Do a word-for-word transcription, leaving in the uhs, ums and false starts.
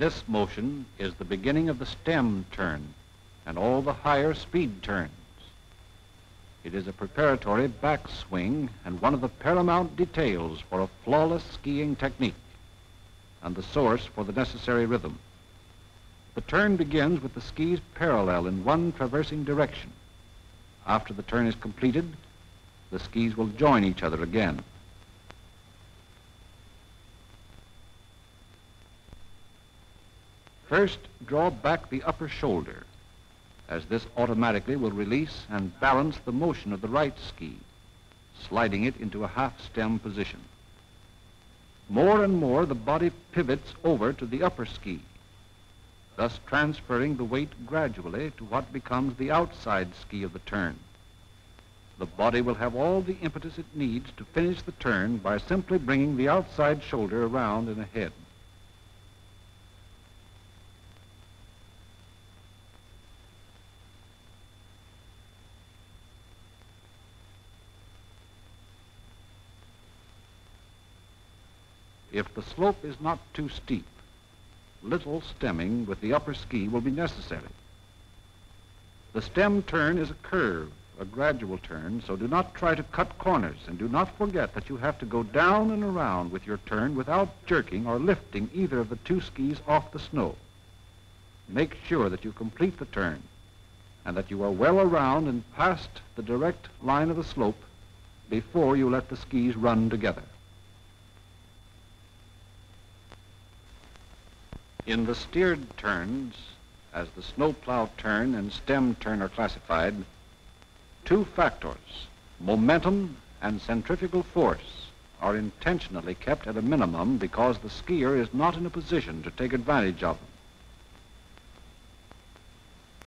This motion is the beginning of the stem turn and all the higher speed turns. It is a preparatory backswing and one of the paramount details for a flawless skiing technique and the source for the necessary rhythm. The turn begins with the skis parallel in one traversing direction. After the turn is completed, the skis will join each other again. First, draw back the upper shoulder, as this automatically will release and balance the motion of the right ski, sliding it into a half-stem position. More and more, the body pivots over to the upper ski, thus transferring the weight gradually to what becomes the outside ski of the turn. The body will have all the impetus it needs to finish the turn by simply bringing the outside shoulder around and ahead. If the slope is not too steep, little stemming with the upper ski will be necessary. The stem turn is a curve, a gradual turn, so do not try to cut corners, and do not forget that you have to go down and around with your turn without jerking or lifting either of the two skis off the snow. Make sure that you complete the turn and that you are well around and past the direct line of the slope before you let the skis run together. In the steered turns, as the snowplow turn and stem turn are classified, two factors, momentum and centrifugal force, are intentionally kept at a minimum because the skier is not in a position to take advantage of them.